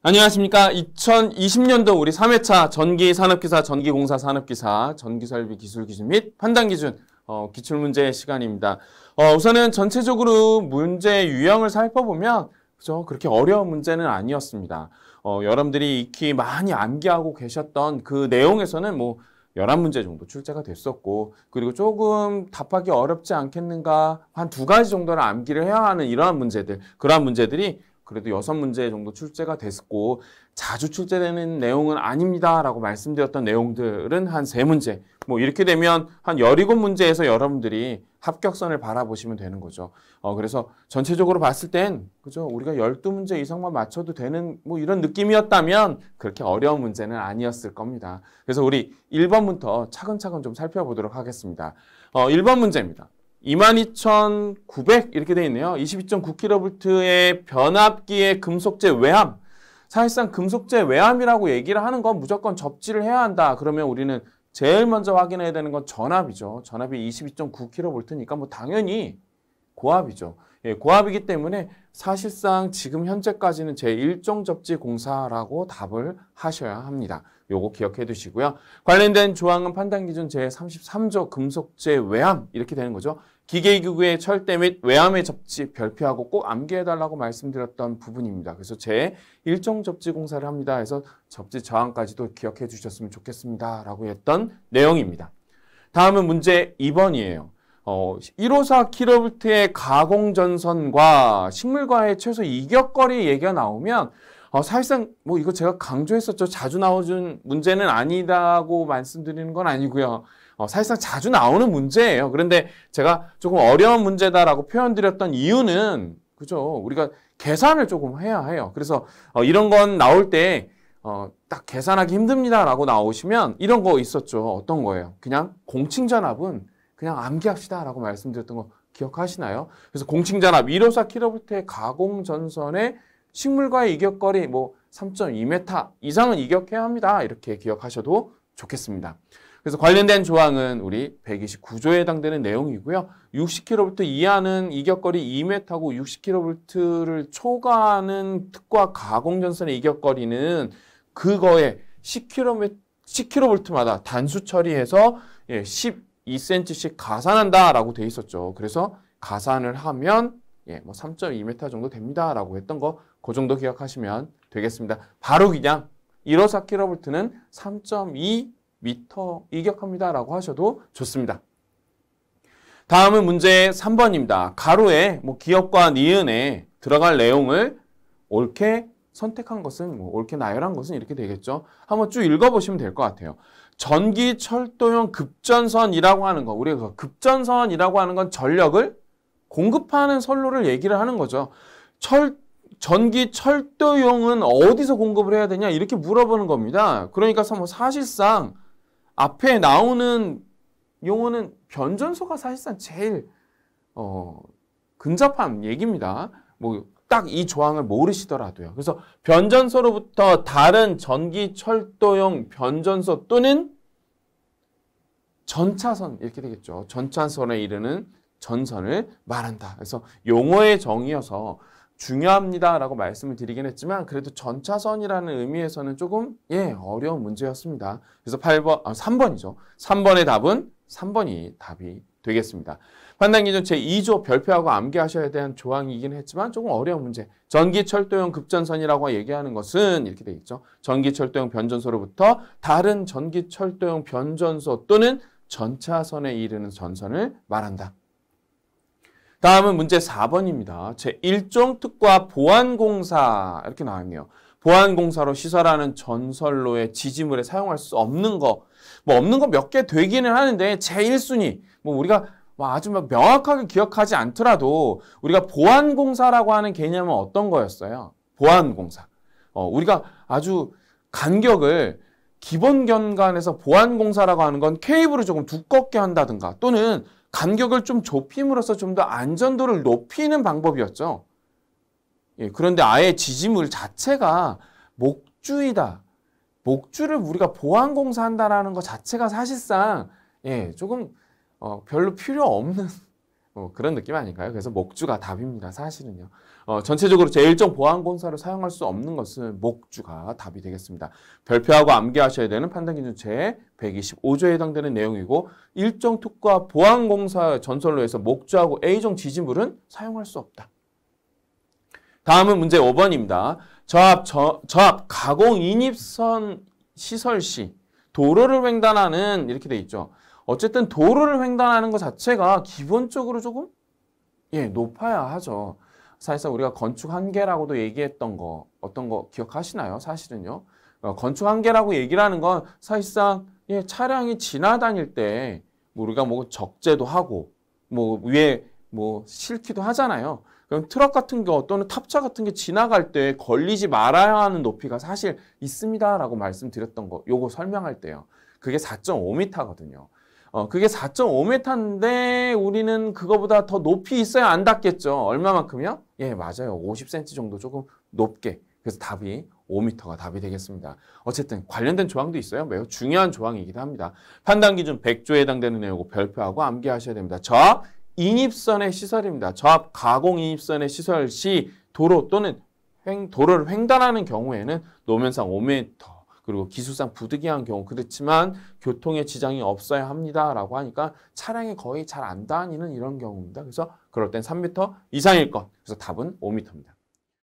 안녕하십니까. 2020년도 우리 3회차 전기산업기사, 전기공사 산업기사, 전기설비기술기준 및 판단기준 기출문제 시간입니다. 우선은 전체적으로 문제 유형을 살펴보면 그렇게 어려운 문제는 아니었습니다. 여러분들이 익히 많이 암기하고 계셨던 그 내용에서는 11문제 정도 출제가 됐었고, 그리고 조금 답하기 어렵지 않겠는가 한 2가지 정도는 암기를 해야 하는 이러한 문제들, 그러한 문제들이 그래도 6문제 정도 출제가 됐고, 자주 출제되는 내용은 아닙니다 라고 말씀드렸던 내용들은 한 3문제, 이렇게 되면 한 17문제에서 여러분들이 합격선을 바라보시면 되는 거죠. 그래서 전체적으로 봤을 땐 우리가 12문제 이상만 맞춰도 되는 이런 느낌이었다면 그렇게 어려운 문제는 아니었을 겁니다. 그래서 우리 1번부터 차근차근 좀 살펴보도록 하겠습니다. 1번 문제입니다. 22,900 이렇게 돼 있네요. 22.9kV의 변압기의 금속재 외함. 사실상 금속재 외함이라고 얘기를 하는 건 무조건 접지를 해야 한다. 그러면 우리는 제일 먼저 확인해야 되는 건 전압이죠. 전압이 22.9kV니까 당연히 고압이죠. 고압이기 때문에 사실상 지금 현재까지는 제1종접지공사라고 답을 하셔야 합니다. 요거 기억해 두시고요. 관련된 조항은 판단기준 제33조 금속재 외함 이렇게 되는 거죠. 기계기구의 철대 및 외함의 접지 별표하고 꼭 암기해달라고 말씀드렸던 부분입니다. 그래서 제1종접지공사를 합니다 해서 접지 저항까지도 기억해 주셨으면 좋겠습니다 라고 했던 내용입니다. 다음은 문제 2번이에요. 154kV의 가공전선과 식물과의 최소 이격거리 얘기가 나오면 사실상 이거 제가 강조했었죠. 자주 나오는 문제는 아니다고 말씀드리는 건 아니고요. 사실상 자주 나오는 문제예요. 그런데 제가 조금 어려운 문제다라고 표현드렸던 이유는 우리가 계산을 조금 해야 해요. 그래서 이런 건 나올 때 딱 계산하기 힘듭니다라고 나오시면 이런 거 있었죠. 어떤 거예요? 그냥 공칭전압은 그냥 암기합시다 라고 말씀드렸던 거 기억하시나요? 그래서 공칭전압 154kV의 가공전선에 식물과의 이격거리 3.2m 이상은 이격해야 합니다. 이렇게 기억하셔도 좋겠습니다. 그래서 관련된 조항은 우리 129조에 해당되는 내용이고요. 60kV 이하는 이격거리 2m고 60kV를 초과하는 특과 가공전선의 이격거리는 그거에 10kV마다 단수 처리해서 12cm씩 가산한다라고 돼 있었죠. 그래서 가산을 하면 3.2m 정도 됩니다라고 했던 거, 그 정도 기억하시면 되겠습니다. 바로 그냥 154kV는 3.2m 이격합니다라고 하셔도 좋습니다. 다음은 문제 3번입니다. 가로에 기업과 니은에 들어갈 내용을 옳게 선택한 것은, 옳게 나열한 것은 이렇게 되겠죠. 한번 쭉 읽어보시면 될 것 같아요. 전기 철도용 급전선이라고 하는 거, 우리가 급전선이라고 하는 건 전력을 공급하는 선로를 얘기를 하는 거죠. 전기 철도용은 어디서 공급을 해야 되냐 이렇게 물어보는 겁니다. 그러니까 사실상 앞에 나오는 용어는 변전소가 사실상 제일 근접한 얘기입니다. 딱 이 조항을 모르시더라도요. 그래서 변전소로부터 다른 전기철도용 변전소 또는 전차선 이렇게 되겠죠. 전차선에 이르는 전선을 말한다. 그래서 용어의 정의여서 중요합니다라고 말씀을 드리긴 했지만, 그래도 전차선이라는 의미에서는 조금 어려운 문제였습니다. 그래서 3번이죠. 3번의 답은 3번이 답이 되겠습니다. 판단기준 제2조 별표하고 암기하셔야 되는 조항이긴 했지만 조금 어려운 문제. 전기철도용 급전선이라고 얘기하는 것은 이렇게 되어 있죠. 전기철도용 변전소로부터 다른 전기철도용 변전소 또는 전차선에 이르는 전선을 말한다. 다음은 문제 4번입니다. 제1종 특과 보안공사 이렇게 나왔네요. 보안공사로 시설하는 전설로의 지지물에 사용할 수 없는 거, 없는 거 몇 개 되기는 하는데 제1순위, 우리가 아주 명확하게 기억하지 않더라도 우리가 보안공사라고 하는 개념은 어떤 거였어요? 보안공사. 우리가 아주 간격을 기본 견간에서 보안공사라고 하는 건 케이블을 조금 두껍게 한다든가 또는 간격을 좀 좁힘으로써 좀 더 안전도를 높이는 방법이었죠. 그런데 아예 지지물 자체가 목주이다. 목주를 우리가 보안공사 한다라는 것 자체가 사실상 조금 별로 필요 없는 그런 느낌 아닐까요? 그래서 목주가 답입니다. 사실은요. 전체적으로 제1종 보안공사를 사용할 수 없는 것은 목주가 답이 되겠습니다. 별표하고 암기하셔야 되는 판단기준 제125조에 해당되는 내용이고 1종 특과 보안공사 전설로에서 목주하고 A종 지지물은 사용할 수 없다. 다음은 문제 5번입니다. 저압 가공 인입선 시설 시 도로를 횡단하는 이렇게 돼 있죠. 어쨌든 도로를 횡단하는 것 자체가 기본적으로 조금 높아야 하죠. 사실상 우리가 건축 한계라고도 얘기했던 거 어떤 거 기억하시나요? 사실은요. 건축 한계라고 얘기를 하는 건 사실상 차량이 지나다닐 때 우리가 뭐 적재도 하고 뭐 위에 뭐 싣기도 하잖아요. 그럼 트럭 같은 거 또는 탑차 같은 게 지나갈 때 걸리지 말아야 하는 높이가 사실 있습니다라고 말씀드렸던 거 요거 설명할 때요. 그게 4.5m거든요. 그게 4.5m인데 우리는 그거보다 더 높이 있어야 안 닿겠죠. 얼마만큼이요? 예, 맞아요. 50cm 정도 조금 높게. 그래서 답이 5m가 답이 되겠습니다. 어쨌든 관련된 조항도 있어요. 매우 중요한 조항이기도 합니다. 판단기준 100조에 해당되는 내용이고 별표하고 암기하셔야 됩니다. 저압 인입선의 시설입니다. 저압 가공 인입선의 시설 시 도로 또는 도로를 횡단하는 경우에는 노면상 5m 그리고 기술상 부득이한 경우 그렇지만 교통에 지장이 없어야 합니다라고 하니까 차량이 거의 잘 안 다니는 이런 경우입니다. 그래서 그럴 땐 3m 이상일 것. 그래서 답은 5m입니다.